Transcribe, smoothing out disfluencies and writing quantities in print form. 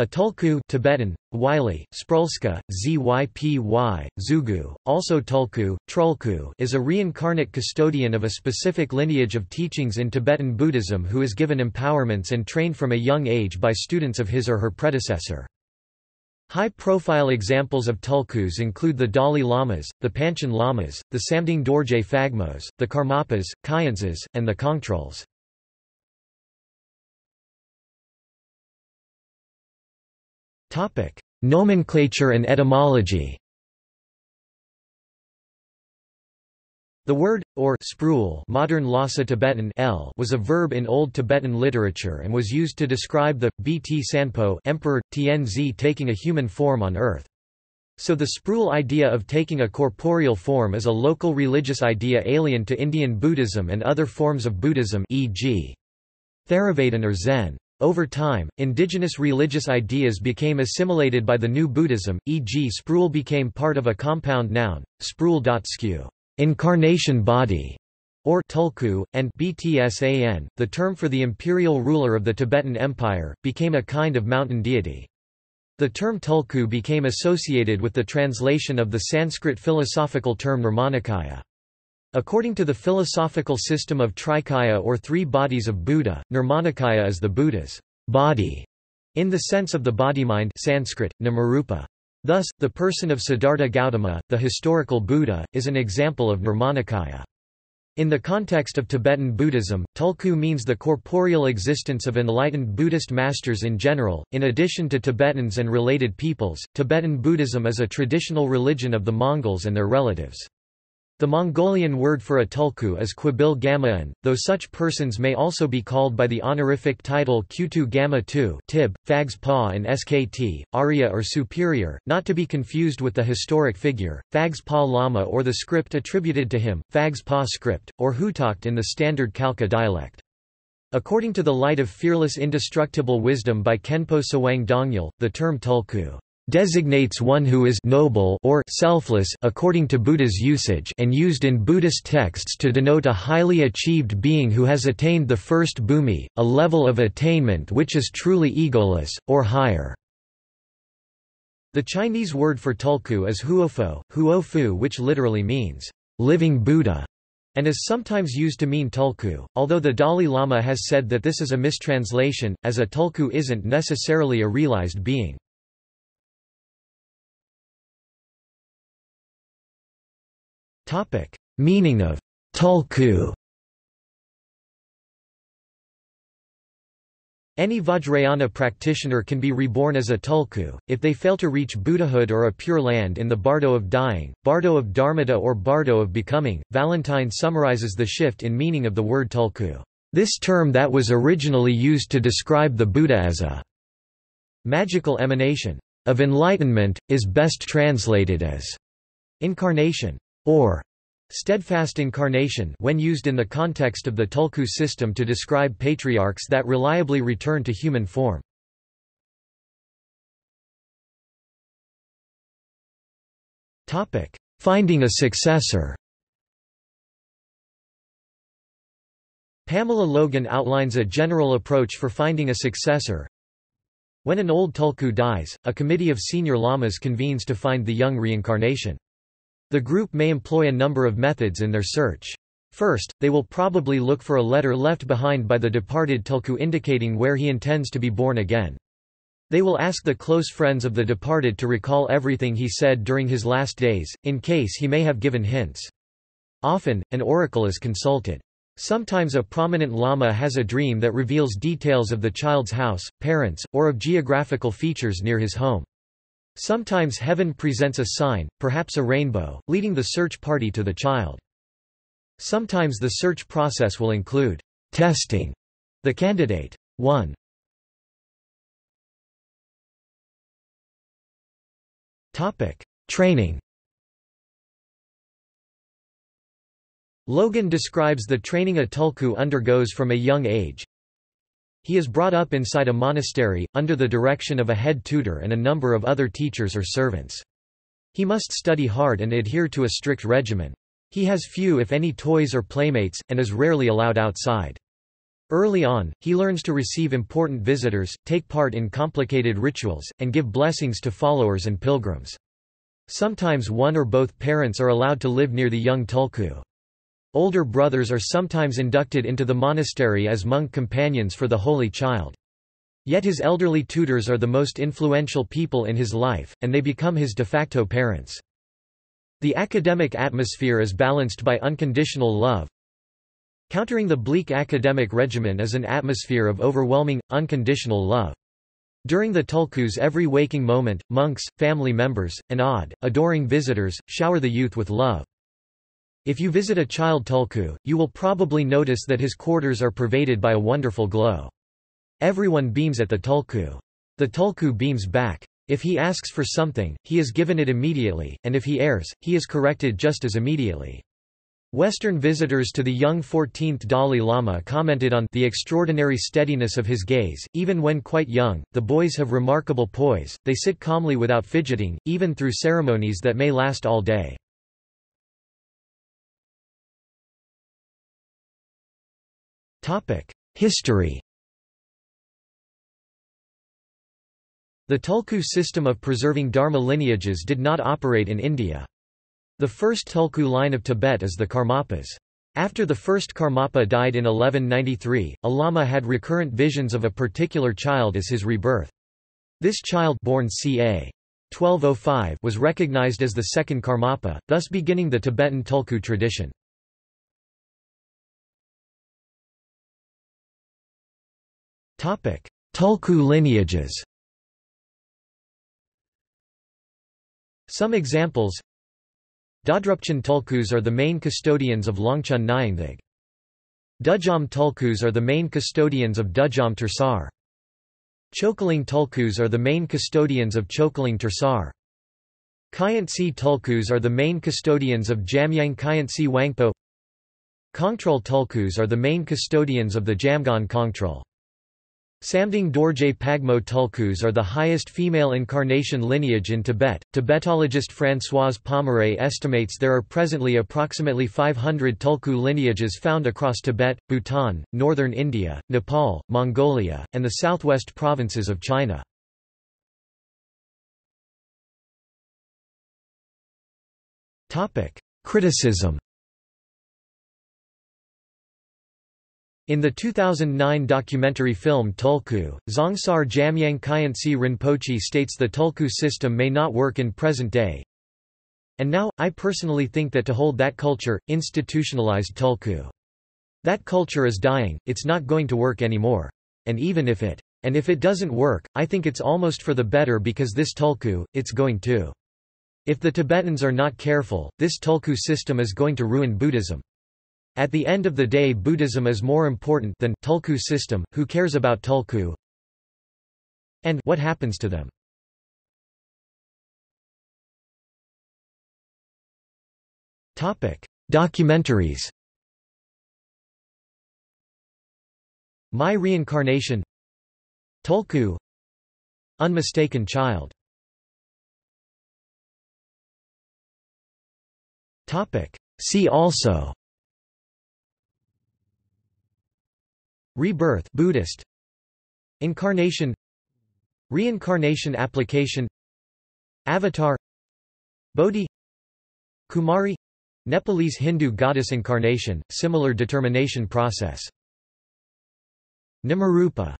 A Tulku Tibetan, Wylie, Sprulska, ZYPY, Zhügu, also Tulku, Trulku is a reincarnate custodian of a specific lineage of teachings in Tibetan Buddhism who is given empowerments and trained from a young age by students of his or her predecessor. High-profile examples of Tulkus include the Dalai Lamas, the Panchen Lamas, the Samding Dorje Phagmos, the Karmapas, Kyentses, and the Kongtruls. Nomenclature and etymology. The word, or sprul, modern Lhasa Tibetan l, was a verb in Old Tibetan literature and was used to describe the Btsanpo Emperor Tianzi taking a human form on earth. So the sprul idea of taking a corporeal form is a local religious idea alien to Indian Buddhism and other forms of Buddhism, e.g. Theravada or Zen. Over time, indigenous religious ideas became assimilated by the new Buddhism, e.g. sprul became part of a compound noun, sprul.skew, incarnation body, or tulku, and btsan, the term for the imperial ruler of the Tibetan Empire, became a kind of mountain deity. The term tulku became associated with the translation of the Sanskrit philosophical term nirmanakaya. According to the philosophical system of Trikaya or three bodies of Buddha, Nirmanakaya is the Buddha's body, in the sense of the body-mind Sanskrit, namarupa. Thus, the person of Siddhartha Gautama, the historical Buddha, is an example of Nirmanakaya. In the context of Tibetan Buddhism, Tulku means the corporeal existence of enlightened Buddhist masters in general. In addition to Tibetans and related peoples, Tibetan Buddhism is a traditional religion of the Mongols and their relatives. The Mongolian word for a tulku is Qabil Gamaan, though such persons may also be called by the honorific title Qtu Gama Tu Tib, Phags Pa and Skt, Arya or Superior, not to be confused with the historic figure, Phags Pa Lama or the script attributed to him, Phags pa script, or Hutakt in the standard Khalkha dialect. According to the Light of Fearless Indestructible Wisdom by Kenpo Sawang Dongyal, the term tulku designates one who is noble or selfless according to Buddha's usage and used in Buddhist texts to denote a highly achieved being who has attained the first bhumi, a level of attainment which is truly egoless, or higher. The Chinese word for tulku is huofo, huofu, which literally means, living Buddha, and is sometimes used to mean tulku, although the Dalai Lama has said that this is a mistranslation, as a tulku isn't necessarily a realized being. Meaning of tulku. Any Vajrayana practitioner can be reborn as a tulku, if they fail to reach Buddhahood or a pure land in the bardo of dying, bardo of dharmata or bardo of becoming. Valentine summarizes the shift in meaning of the word tulku. This term that was originally used to describe the Buddha as a magical emanation of enlightenment, is best translated as incarnation, or steadfast incarnation when used in the context of the Tulku system to describe patriarchs that reliably return to human form. Finding a successor. Pamela Logan outlines a general approach for finding a successor. When an old Tulku dies, a committee of senior lamas convenes to find the young reincarnation. The group may employ a number of methods in their search. First, they will probably look for a letter left behind by the departed tulku indicating where he intends to be born again. They will ask the close friends of the departed to recall everything he said during his last days, in case he may have given hints. Often, an oracle is consulted. Sometimes a prominent lama has a dream that reveals details of the child's house, parents, or of geographical features near his home. Sometimes heaven presents a sign, perhaps a rainbow, leading the search party to the child. Sometimes the search process will include testing the candidate. 1. Training. Logan describes the training a tulku undergoes from a young age. He is brought up inside a monastery, under the direction of a head tutor and a number of other teachers or servants. He must study hard and adhere to a strict regimen. He has few if any toys or playmates, and is rarely allowed outside. Early on, he learns to receive important visitors, take part in complicated rituals, and give blessings to followers and pilgrims. Sometimes one or both parents are allowed to live near the young Tulku. Older brothers are sometimes inducted into the monastery as monk companions for the Holy Child. Yet his elderly tutors are the most influential people in his life, and they become his de facto parents. The academic atmosphere is balanced by unconditional love. Countering the bleak academic regimen is an atmosphere of overwhelming, unconditional love. During the Tulku's every waking moment, monks, family members, and odd, adoring visitors, shower the youth with love. If you visit a child Tulku, you will probably notice that his quarters are pervaded by a wonderful glow. Everyone beams at the Tulku. The Tulku beams back. If he asks for something, he is given it immediately, and if he errs, he is corrected just as immediately. Western visitors to the young 14th Dalai Lama commented on the extraordinary steadiness of his gaze. Even when quite young, the boys have remarkable poise, they sit calmly without fidgeting, even through ceremonies that may last all day. History. The Tulku system of preserving Dharma lineages did not operate in India. The first Tulku line of Tibet is the Karmapas. After the first Karmapa died in 1193, a lama had recurrent visions of a particular child as his rebirth. This child, born ca. 1205, was recognized as the second Karmapa, thus beginning the Tibetan Tulku tradition. Tulku lineages. Some examples: Dzadrupchen Tulkus are the main custodians of Longchen Nyingthig. Dudjom Tulkus are the main custodians of Dudjom Tersar. Chokling Tulkus are the main custodians of Chokling Tersar. Khyentse Tulkus are the main custodians of Jamyang Khyentse Wangpo. Kongtrul Tulkus are the main custodians of the Jamgon Kongtrul. Samding Dorje Phagmo Tulkus are the highest female incarnation lineage in Tibet. Tibetologist Françoise Pommereau estimates there are presently approximately 500 Tulku lineages found across Tibet, Bhutan, northern India, Nepal, Mongolia, and the southwest provinces of China. Criticism. In the 2009 documentary film Tulku, Zongsar Jamyang Khyentse Rinpoche states the Tulku system may not work in present day. And now, I personally think that to hold that culture, institutionalized Tulku. That culture is dying, it's not going to work anymore. And if it doesn't work, I think it's almost for the better, because this Tulku, it's going to. If the Tibetans are not careful, this Tulku system is going to ruin Buddhism. At the end of the day, Buddhism is more important than Tulku system. Who cares about Tulku? And what happens to them? Topic: Documentaries. My Reincarnation, Tulku, Unmistaken Child. Topic: See also. Rebirth Buddhist, Incarnation, Reincarnation Application, Avatar, Bodhi, Kumari, Nepalese Hindu goddess incarnation, similar determination process. Nimarupa.